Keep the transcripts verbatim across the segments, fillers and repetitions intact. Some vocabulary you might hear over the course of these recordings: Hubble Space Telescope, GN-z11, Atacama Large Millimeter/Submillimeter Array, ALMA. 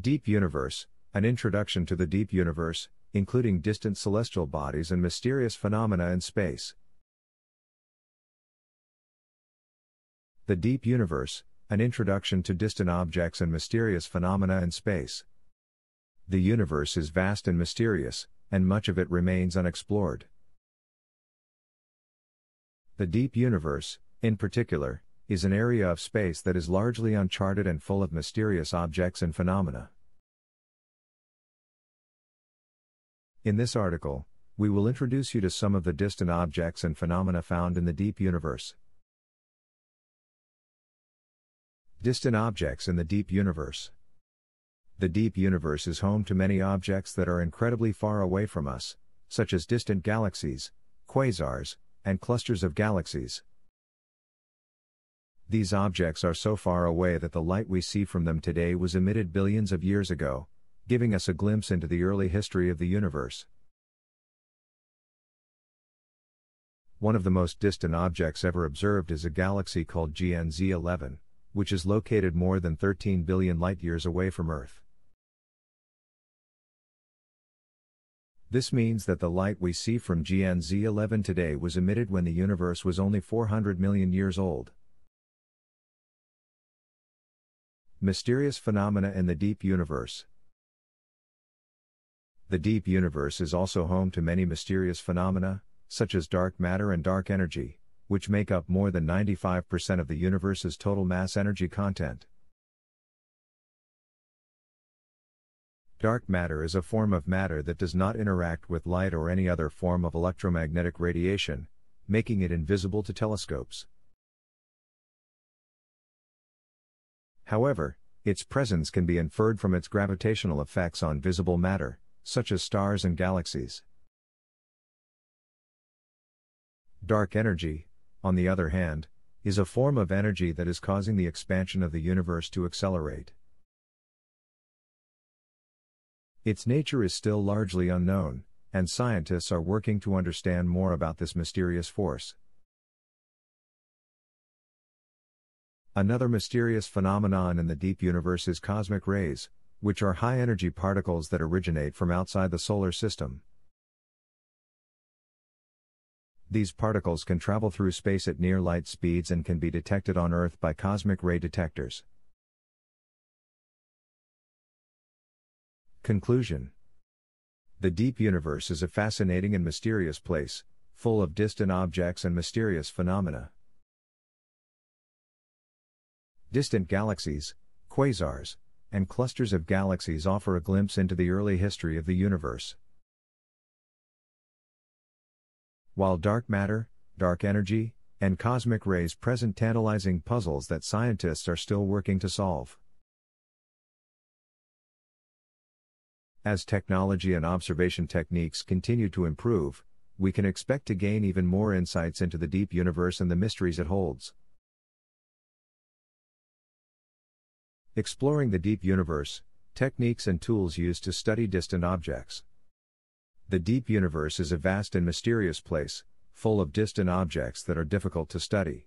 Deep Universe, an introduction to the deep universe, including distant celestial bodies and mysterious phenomena in space. The Deep Universe, an introduction to distant objects and mysterious phenomena in space. The universe is vast and mysterious, and much of it remains unexplored. The deep universe, in particular, is an area of space that is largely uncharted and full of mysterious objects and phenomena. In this article, we will introduce you to some of the distant objects and phenomena found in the deep universe. Distant objects in the deep universe. The deep universe is home to many objects that are incredibly far away from us, such as distant galaxies, quasars, and clusters of galaxies. These objects are so far away that the light we see from them today was emitted billions of years ago, giving us a glimpse into the early history of the universe. One of the most distant objects ever observed is a galaxy called G N Z eleven, which is located more than thirteen billion light-years away from Earth. This means that the light we see from G N Z eleven today was emitted when the universe was only four hundred million years old. Mysterious phenomena in the deep universe. The deep universe is also home to many mysterious phenomena, such as dark matter and dark energy, which make up more than ninety-five percent of the universe's total mass energy content. Dark matter is a form of matter that does not interact with light or any other form of electromagnetic radiation, making it invisible to telescopes. However, its presence can be inferred from its gravitational effects on visible matter, such as stars and galaxies. Dark energy, on the other hand, is a form of energy that is causing the expansion of the universe to accelerate. Its nature is still largely unknown, and scientists are working to understand more about this mysterious force. Another mysterious phenomenon in the deep universe is cosmic rays, which are high-energy particles that originate from outside the solar system. These particles can travel through space at near light speeds and can be detected on Earth by cosmic ray detectors. Conclusion. The deep universe is a fascinating and mysterious place, full of distant objects and mysterious phenomena. Distant galaxies, quasars, and clusters of galaxies offer a glimpse into the early history of the universe. While dark matter, dark energy, and cosmic rays present tantalizing puzzles that scientists are still working to solve. As technology and observation techniques continue to improve, we can expect to gain even more insights into the deep universe and the mysteries it holds. Exploring the deep universe, techniques and tools used to study distant objects. The deep universe is a vast and mysterious place, full of distant objects that are difficult to study.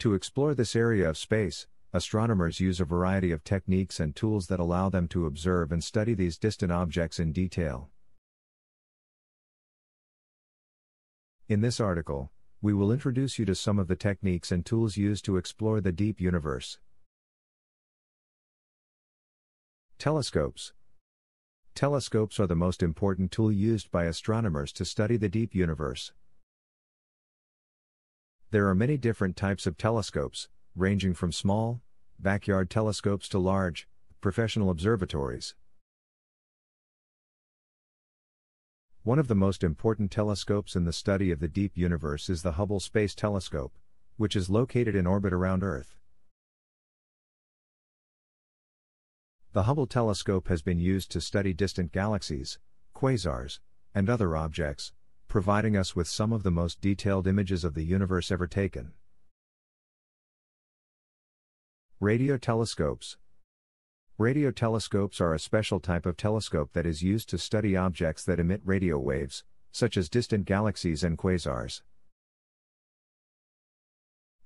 To explore this area of space, astronomers use a variety of techniques and tools that allow them to observe and study these distant objects in detail. In this article, we will introduce you to some of the techniques and tools used to explore the deep universe. Telescopes. Telescopes are the most important tool used by astronomers to study the deep universe. There are many different types of telescopes, ranging from small, backyard telescopes to large, professional observatories. One of the most important telescopes in the study of the deep universe is the Hubble Space Telescope, which is located in orbit around Earth. The Hubble telescope has been used to study distant galaxies, quasars, and other objects, providing us with some of the most detailed images of the universe ever taken. Radio telescopes. Radio telescopes are a special type of telescope that is used to study objects that emit radio waves, such as distant galaxies and quasars.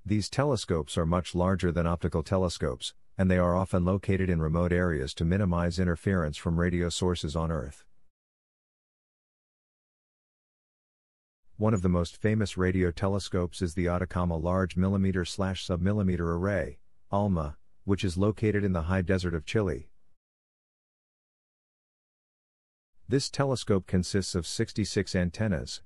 These telescopes are much larger than optical telescopes, and they are often located in remote areas to minimize interference from radio sources on Earth. One of the most famous radio telescopes is the Atacama Large Millimeter/Submillimeter Array, ALMA, which is located in the high desert of Chile. This telescope consists of sixty-six antennas,